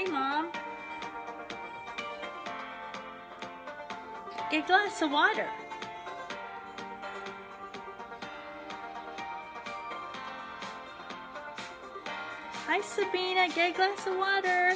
Hey, Mom. Get a glass of water. Hi, Sabina. Get a glass of water.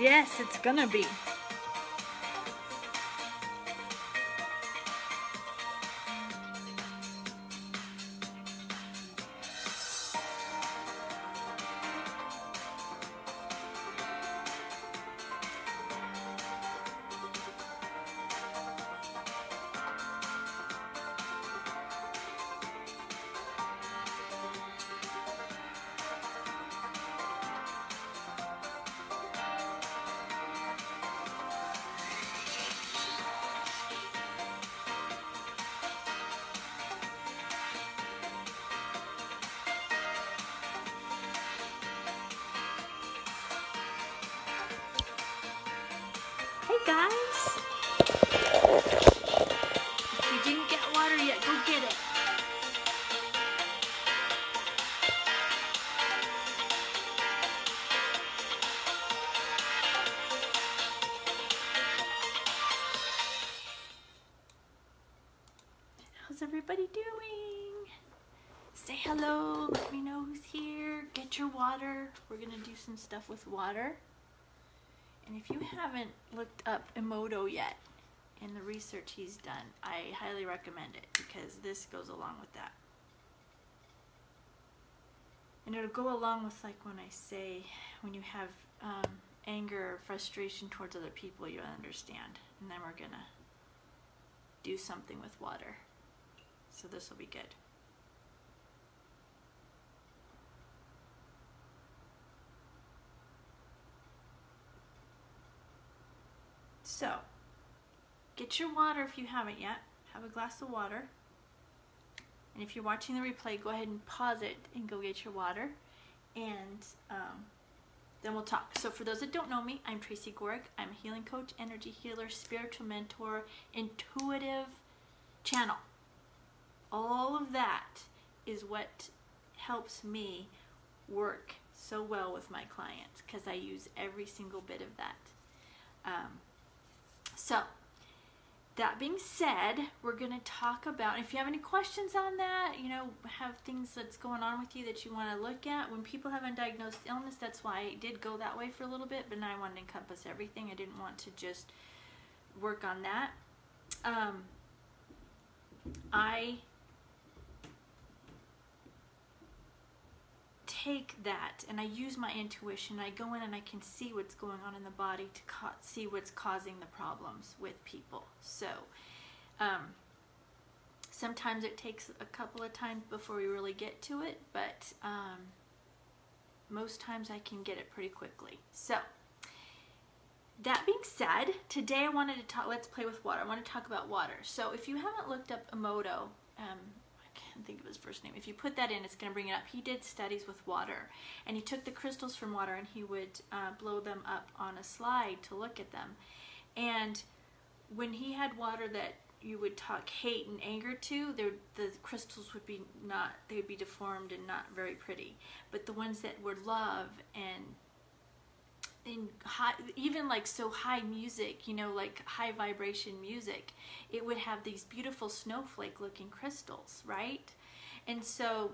Yes, it's gonna be. Guys, if you didn't get water yet, go get it. How's everybody doing? Say hello, let me know who's here. Get your water. We're gonna do some stuff with water. And if you haven't looked up Emoto yet and the research he's done, I highly recommend it because this goes along with that. And it'll go along with, like, when I say, when you have anger or frustration towards other people, you understand. And then we're gonna do something with water. So this will be good. So, get your water if you haven't yet. Have a glass of water. And if you're watching the replay, go ahead and pause it and go get your water. And then we'll talk. So for those that don't know me, I'm Tracy Gohrick. I'm a healing coach, energy healer, spiritual mentor, intuitive channel. All of that is what helps me work so well with my clients because I use every single bit of that. So, that being said, we're going to talk about, if you have any questions on that, you know, have things that's going on with you that you want to look at. When people have undiagnosed illness, that's why I did go that way for a little bit, but now I wanted to encompass everything. I didn't want to just work on that. I take that and I use my intuition. I go in and I can see what's going on in the body to see what's causing the problems with people. So sometimes it takes a couple of times before we really get to it, but most times I can get it pretty quickly. So that being said, today I wanted to talk, let's play with water. I want to talk about water. So if you haven't looked up Emoto, I think of his first name. If you put that in, it's going to bring it up. He did studies with water, and he took the crystals from water and he would blow them up on a slide to look at them. And when he had water that you would talk hate and anger to, the crystals would be not, they'd be deformed and not very pretty. But the ones that were love and high, even like so high music, you know, like high vibration music, it would have these beautiful snowflake looking crystals, right? And so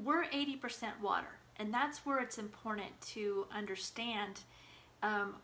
we're 80% water, and that's where it's important to understand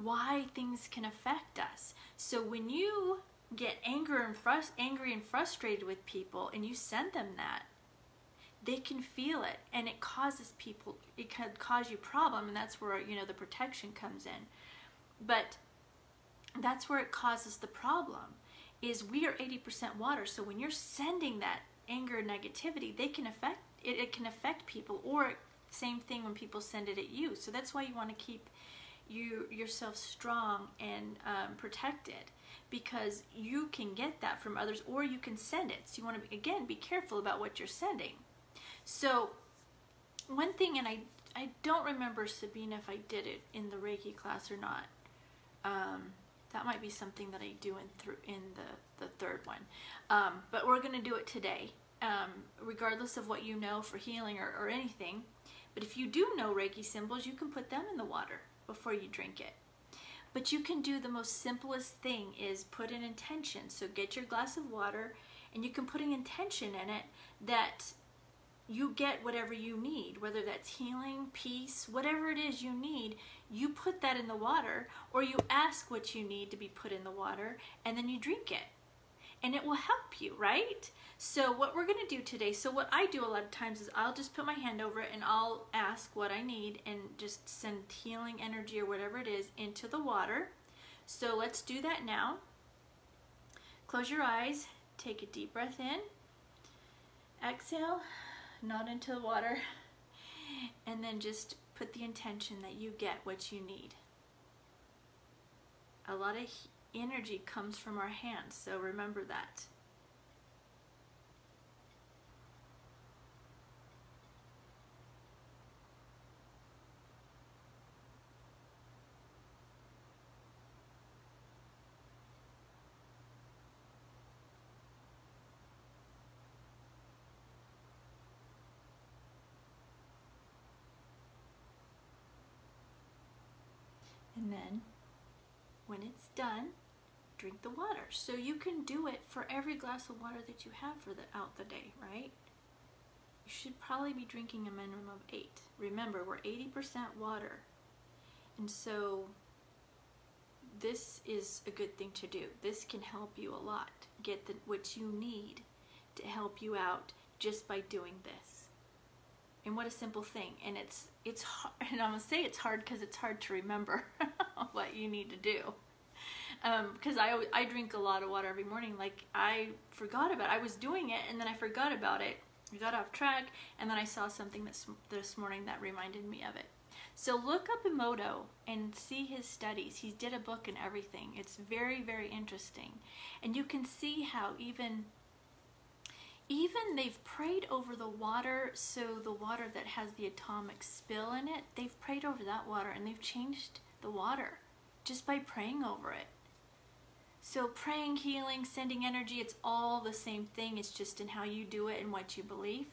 why things can affect us. So when you get angry and frustrated with people and you send them that, they can feel it, and it causes people, it could cause you problem, and that's where, you know, the protection comes in. But that's where it causes the problem, is we are 80% water. So when you're sending that anger and negativity, they can affect it, it can affect people. Or same thing when people send it at you. So that's why you want to keep yourself strong and protected. because you can get that from others or you can send it. So you want to, again, be careful about what you're sending. So one thing, and I don't remember, Sabina, if I did it in the Reiki class or not. That might be something that I do in the third one. But we're going to do it today, regardless of what you know for healing or anything. But if you do know Reiki symbols, you can put them in the water before you drink it. But you can do the most simplest thing is put an intention. So get your glass of water and you can put an intention in it that you get whatever you need, whether that's healing, peace, whatever it is you need, you put that in the water, or you ask what you need to be put in the water, and then you drink it. And it will help you, right? So what we're gonna do today, so what I do a lot of times is I'll just put my hand over it and I'll ask what I need and just send healing energy or whatever it is into the water. So let's do that now. Close your eyes, take a deep breath in, exhale, not into the water, and then just put the intention that you get what you need. A lot of energy comes from our hands, so remember that. And then when it's done, drink the water. So you can do it for every glass of water that you have out the day, right? You should probably be drinking a minimum of 8. Remember, we're 80% water. And so this is a good thing to do. This can help you a lot. Get what you need to help you out just by doing this. And what a simple thing. And it's hard, and I'm gonna say it's hard because it's hard to remember what you need to do. Because I drink a lot of water every morning. Like, I forgot about it. I was doing it and then I forgot about it. I got off track and then I saw something this morning that reminded me of it. So look up Emoto and see his studies. He did a book and everything. It's very, very interesting. And you can see how even they've prayed over the water, so the water that has the atomic spill in it, they've prayed over that water and they've changed the water just by praying over it. So praying, healing, sending energy, it's all the same thing. It's just in how you do it and what you believe.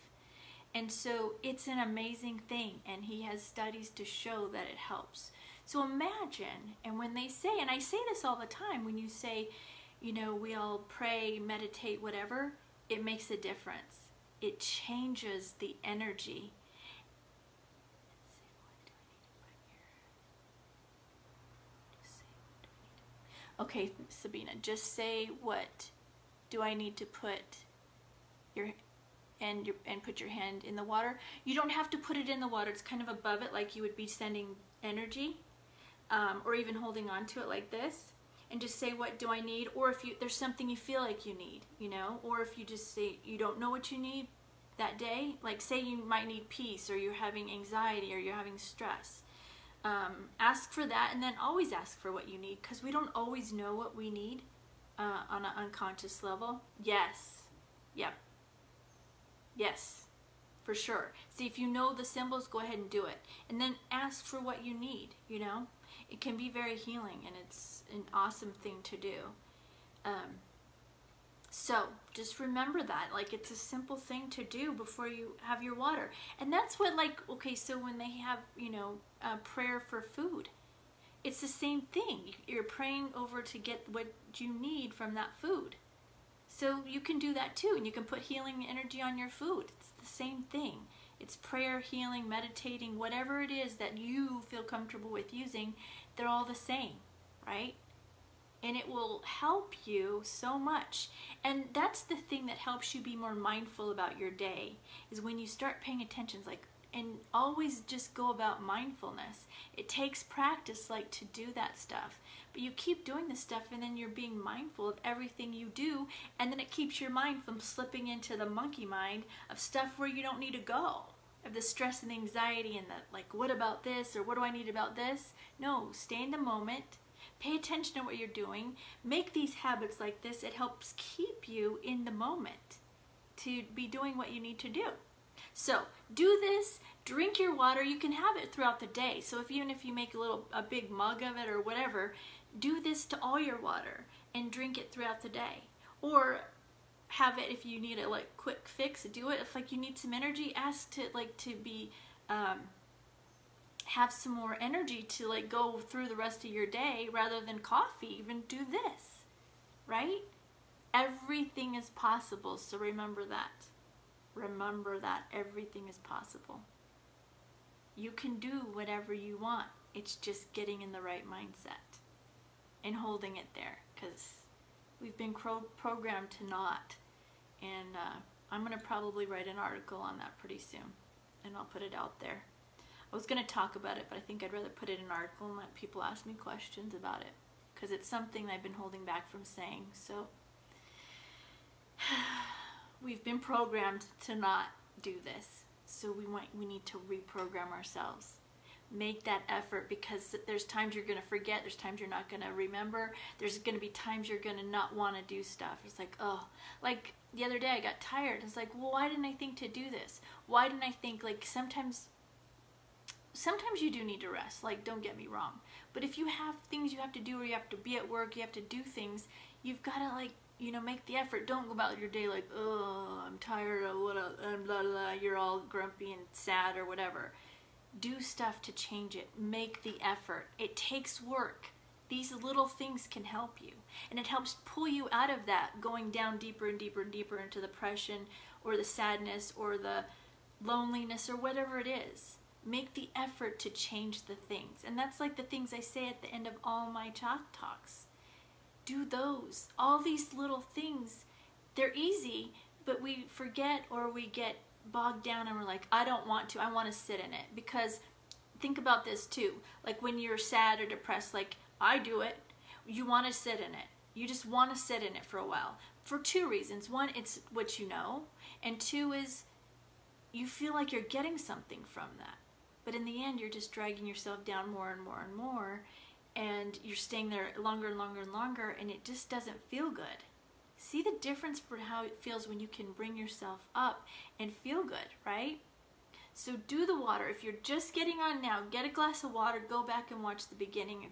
And so it's an amazing thing, and he has studies to show that it helps. So imagine, and when they say, and I say this all the time, when you say, you know, we all pray, meditate, whatever, it makes a difference. It changes the energy. Okay, Sabina, just say what do I need to put and put your hand in the water. You don't have to put it in the water. It's kind of above it, like you would be sending energy, or even holding on to it like this. And just say, what do I need? Or if there's something you feel like you need, you know? Or if you just say you don't know what you need that day, like say you might need peace, or you're having anxiety, or you're having stress. Ask for that, and then always ask for what you need, because we don't always know what we need on an unconscious level. Yes. Yep. Yes. For sure. See, if you know the symbols, go ahead and do it. And then ask for what you need, you know? It can be very healing, and it's an awesome thing to do. So just remember that, like, it's a simple thing to do before you have your water. And that's what, like, okay, so when they have, you know, a prayer for food, it's the same thing. You're praying over to get what you need from that food. So you can do that too, and you can put healing energy on your food. It's the same thing. It's prayer, healing, meditating, whatever it is that you feel comfortable with using, they're all the same, right? And it will help you so much. And that's the thing that helps you be more mindful about your day, is when you start paying attention, like, and always just go about mindfulness. It takes practice, like, to do that stuff. But you keep doing this stuff, and then you're being mindful of everything you do, and then it keeps your mind from slipping into the monkey mind of stuff where you don't need to go, of the stress and the anxiety and the, like, what about this, or what do I need about this? No, stay in the moment. Pay attention to what you're doing. Make these habits like this. It helps keep you in the moment to be doing what you need to do. So do this, drink your water. You can have it throughout the day. So if, even if you make a big mug of it or whatever, do this to all your water and drink it throughout the day. Or have it if you need a like quick fix, do it. If like you need some energy, ask to like to be, have some more energy to like go through the rest of your day rather than coffee. Even do this, right? Everything is possible, so remember that. Remember that everything is possible. You can do whatever you want. It's just getting in the right mindset and holding it there, because we've been programmed to not. And I'm going to probably write an article on that pretty soon, and I'll put it out there. I was going to talk about it, but I think I'd rather put it in an article and let people ask me questions about it, because it's something I've been holding back from saying. So we've been programmed to not do this, so we need to reprogram ourselves. Make that effort, because there's times you're going to forget, there's times you're not going to remember, there's going to be times you're going to not want to do stuff. It's like, oh, like the other day I got tired. It's like, well, why didn't I think to do this? Why didn't I think, like, sometimes you do need to rest, like, don't get me wrong. But if you have things you have to do, or you have to be at work, you have to do things, you've got to, like, you know, make the effort. Don't go about your day like, oh, I'm tired, or what, blah, blah, you're all grumpy and sad or whatever. Do stuff to change it. Make the effort. It takes work. These little things can help you, and it helps pull you out of that, going down deeper and deeper and deeper into the depression or the sadness or the loneliness or whatever it is. Make the effort to change the things. And that's like the things I say at the end of all my Chalk Talks. Do those. All these little things, they're easy, but we forget, or we get bogged down and we're like, I don't want to, I want to sit in it. Because think about this too, like when you're sad or depressed, like I do it, you want to sit in it. You just want to sit in it for a while for two reasons. One, it's what you know, and two is you feel like you're getting something from that. But in the end, you're just dragging yourself down more and more and more, and you're staying there longer and longer and longer, and it just doesn't feel good. See the difference for how it feels when you can bring yourself up and feel good, right? So do the water. If you're just getting on now, get a glass of water, go back and watch the beginning.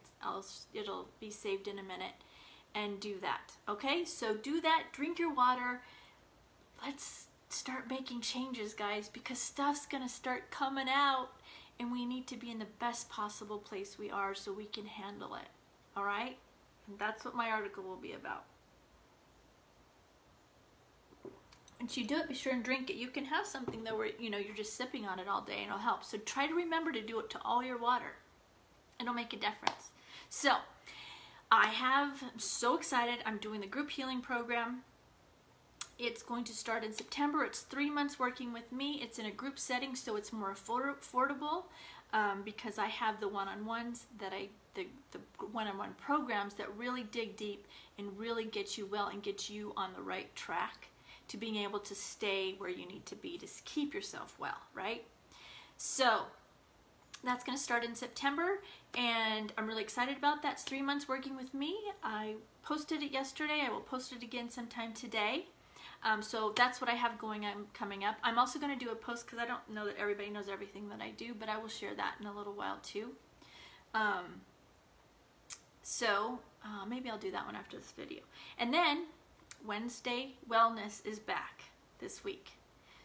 It'll be saved in a minute, and do that, okay? So do that, drink your water. Let's start making changes, guys, because stuff's gonna start coming out, and we need to be in the best possible place we are so we can handle it, all right? And that's what my article will be about. Once you do it, be sure and drink it. You can have something though where, you know, you're just sipping on it all day, and it'll help. So try to remember to do it to all your water. It'll make a difference. So I'm so excited. I'm doing the group healing program. It's going to start in September. It's 3 months working with me. It's in a group setting, so it's more affordable, because I have the one-on-ones that the one-on-one programs that really dig deep and really get you well and get you on the right track to being able to stay where you need to be to keep yourself well, right? So that's gonna start in September, and I'm really excited about that. It's 3 months working with me. I posted it yesterday. I will post it again sometime today. So that's what I have going on coming up. I'm also gonna do a post, because I don't know that everybody knows everything that I do, but I will share that in a little while too. Maybe I'll do that one after this video. And then Wednesday Wellness is back this week,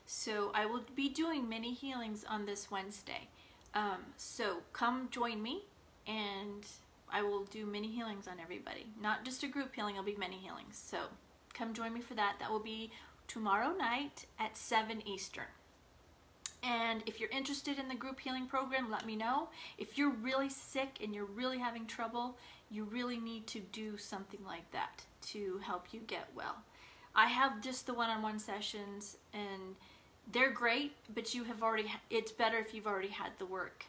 so I will be doing mini healings on this Wednesday. So come join me, and I will do mini healings on everybody, not just a group healing. It'll be mini healings, so come join me for that. That will be tomorrow night at 7 Eastern. And if you're interested in the group healing program, let me know. If you're really sick and you're really having trouble, you really need to do something like that to help you get well. I have just the one-on-one sessions, and they're great, but you have already, it's better if you've already had the work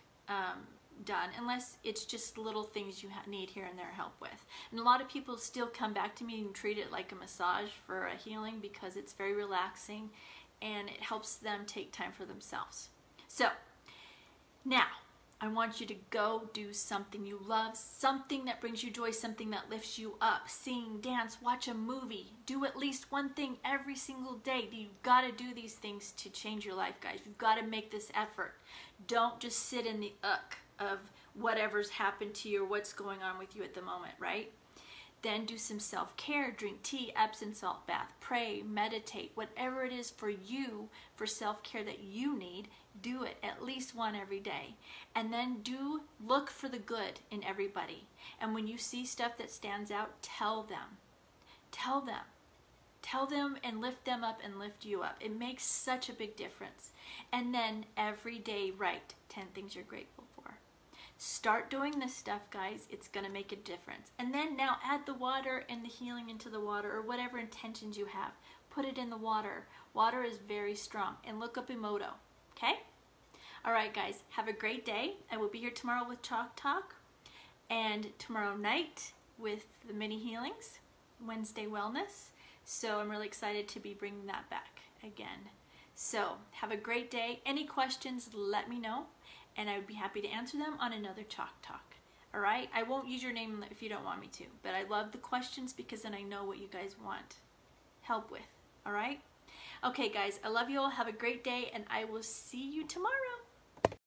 done, unless it's just little things you need here and there help with. And a lot of people still come back to me and treat it like a massage for a healing, because it's very relaxing and it helps them take time for themselves. So now I want you to go do something you love, something that brings you joy, something that lifts you up. Sing, dance, watch a movie. Do at least one thing every single day. You've got to do these things to change your life, guys. You've got to make this effort. Don't just sit in the uck of whatever's happened to you or what's going on with you at the moment, right? Then do some self-care, drink tea, Epsom salt bath, pray, meditate, whatever it is for you, for self-care that you need. Do it at least one every day, and then look for the good in everybody. And when you see stuff that stands out, tell them and lift them up and lift you up. It makes such a big difference. And then every day write 10 things you're grateful for. Start doing this stuff, guys. It's gonna make a difference. And then now add the water and the healing into the water, or whatever intentions you have. Put it in the water. Water is very strong. And look up Emoto. Okay? All right, guys, have a great day. I will be here tomorrow with Chalk Talk, and tomorrow night with the mini healings, Wednesday Wellness. So I'm really excited to be bringing that back again. So have a great day. Any questions, let me know, and I would be happy to answer them on another Chalk Talk. All right? I won't use your name if you don't want me to, but I love the questions because then I know what you guys want help with. All right? Okay, guys, I love you all. Have a great day, and I will see you tomorrow.